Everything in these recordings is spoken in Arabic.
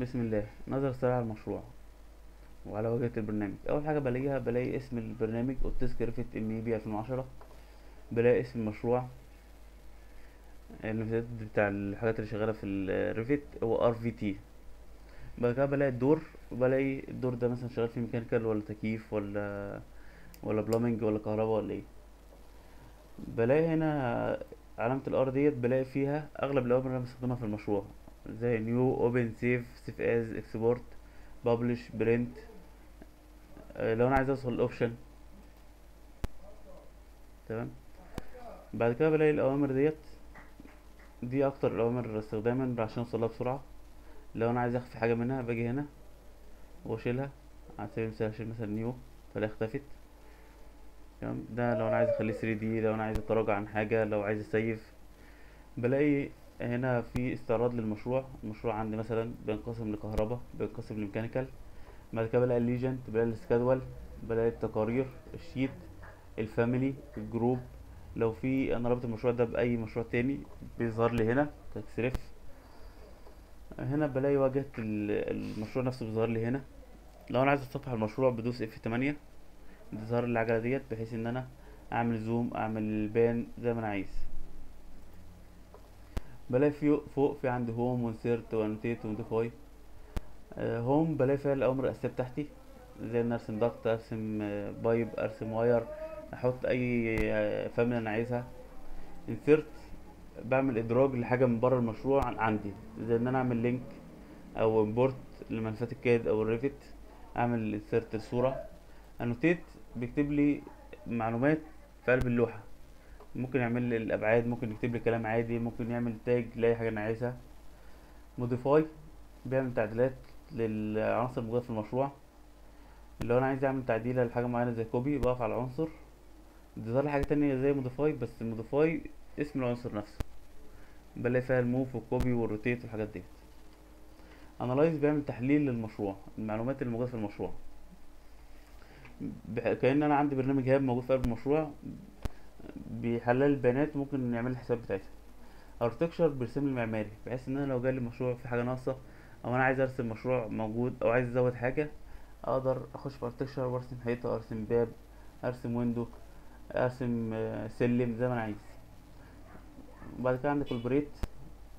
بسم الله. نظرة سريعة على المشروع وعلى واجهة البرنامج. أول حاجة بلاقي اسم البرنامج اوبتسك ريفيت MEP 2010، بلاقي اسم المشروع، النفذات بتاع الحاجات اللي شغالة في الريفيت هو RVT. بعد كده بلاقي الدور، وبلاقي الدور ده مثلا شغال فيه ميكانيكال ولا تكييف ولا بلامنج ولا كهرباء ولا ايه. بلاقي هنا علامة الار ديت، بلاقي فيها اغلب الاوامر اللي انا بستخدمها في المشروع زي نيو، اوبن سيف، سيف از، اكسبورت، بابلش، برنت. لو انا عايز اوصل الاوبشن تمام. بعد كده بلاقي الاوامر دي اكتر الاوامر استخداما عشان اوصلها بسرعة. لو انا عايز اخفي حاجة منها باجي هنا واشيلها، على سبيل المثال اشيل مثلا نيو فلا اختفت تمام. ده لو انا عايز اخليه 3D، لو انا عايز اتراجع عن حاجة، لو عايز اسيف. بلاقي هنا في استعراض للمشروع. المشروع عندي مثلا بينقسم لكهرباء، بينقسم لميكانيكال. بعد كده بلاقي الليجنت، بلاقي السكادول، بلاقي التقارير، الشيت، الفاميلي، الجروب. لو في انا رابط المشروع ده باي مشروع تاني بيظهر لي هنا تكسرف. هنا بلاقي واجهة المشروع نفسه بيظهر لي هنا. لو انا عايز اتصفح المشروع بدوس F8 بتظهر العجلة ديت، بحيث ان انا اعمل زوم، اعمل بان زي ما انا عايز. بلاقي فوق في عندي هوم وانسيرت وانوتيت وموديفاي. هوم بلاقي فيها الاوامر الاساسية بتاعتي زي ان ارسم ضغط، ارسم بايب، ارسم واير، احط اي فاميلي انا عايزها. انسيرت بعمل ادراج لحاجه من بره المشروع عندي زي ان انا اعمل لينك او امبورت لملفات الكاد او الريفت، اعمل انسيرت الصوره. انوتيت بيكتب لي معلومات في قلب اللوحه، ممكن يعمل لي الابعاد، ممكن يكتب لي كلام عادي، ممكن يعمل تاج لاي حاجه انا عايزها. موديفاي بيعمل تعديلات للعناصر الموجوده في المشروع. لو انا عايز اعمل تعديله لحاجه معينه زي كوبي، بقف على العنصر بتظهر لي حاجه تانية زي موديفاي، بس الموديفاي اسم العنصر نفسه. بلاقي فيها الموف والكوبي والروتيت والحاجات ديت. انالايز بيعمل تحليل للمشروع، المعلومات اللي موجوده في المشروع، كأن انا عندي برنامج هاب موجود في قلب المشروع بيحلل البيانات، ممكن يعمل الحساب بتاعتها. اركتكشر بيرسم لي المعماري، بحيث ان انا لو جالي مشروع في حاجه ناقصه او انا عايز ارسم مشروع موجود او عايز ازود حاجه، اقدر اخش في اركتكشر وارسم حيطه، ارسم باب، ارسم ويندو، ارسم سلم زي ما انا عايز. بعد كده عندي كولبريت،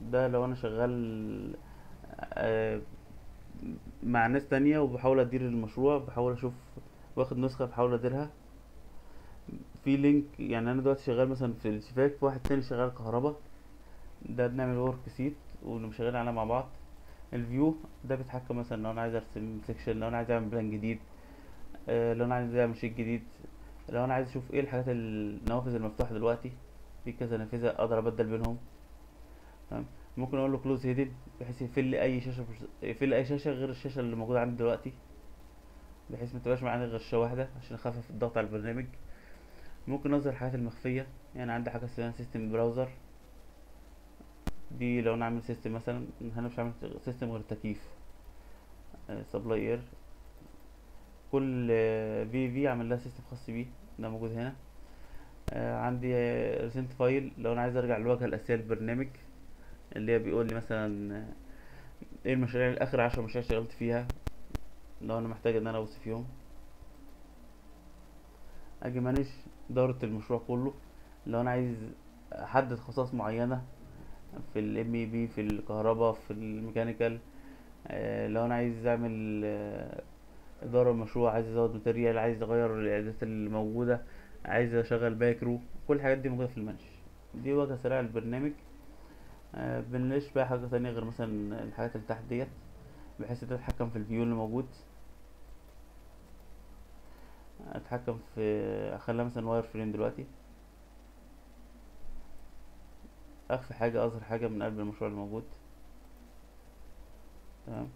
ده لو انا شغال مع ناس تانية وبحاول ادير المشروع، بحاول اشوف واخد نسخة بحاول اديرها في لينك. يعني انا دلوقتي شغال مثلا في الشباك، واحد تاني شغال كهرباء، ده بنعمل ورك سيت ونبقى شغالين عليها مع بعض. الفيو ده بيتحكم مثلا لو انا عايز ارسم سيكشن، لو انا عايز اعمل بلان جديد، لو انا عايز اعمل شيت جديد، لو انا عايز اشوف ايه الحاجات النوافذ المفتوحة دلوقتي، في كذا نافذة اقدر ابدل بينهم تمام. ممكن اقول له كلوز هيدد بحيث يقفل اي شاشه غير الشاشه اللي موجوده عندي دلوقتي، بحيث ما تبقاش معايا غير شاشه واحده عشان اخفف الضغط على البرنامج. ممكن اظهر الحاجات المخفيه، يعني عندي حاجه اسمها سيستم براوزر، دي لو انا عامل سيستم مثلا، انا مش عامل سيستم غير التكييف، سبلاير، كل في عامل لها سيستم خاص بيه، ده موجود هنا. عندي ريسنت فايل، لو انا عايز ارجع للواجهه الاساسيه للبرنامج اللي هي بيقول لي مثلا ايه المشاريع، الاخر 10 مشاريع اشتغلت فيها، لو انا محتاج ان انا اوصف فيهم. اجي مانج دورة المشروع كله، لو انا عايز احدد خصائص معينه في MEP، في الكهرباء، في الميكانيكال، لو انا عايز اعمل اداره المشروع، عايز ازود ماتيريال، عايز اغير الاعدادات اللي موجوده، عايز اشغل باكرو، كل الحاجات دي موجوده في المنش. دي واجهه سريعه للبرنامج. بنلاقيش بقى حاجه ثانيه غير مثلا الحاجات اللي تحت ديت، بحيث ان اتحكم في الفيو اللي موجود، اتحكم في اخليها مثلا واير فريم دلوقتي، اخفي حاجه، اظهر حاجه من قلب المشروع اللي موجود تمام.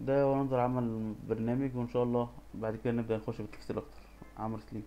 ده هو منظر عمل البرنامج، وان شاء الله بعد كده نبدأ نخش بالتفاصيل اكتر. عمرو سليم.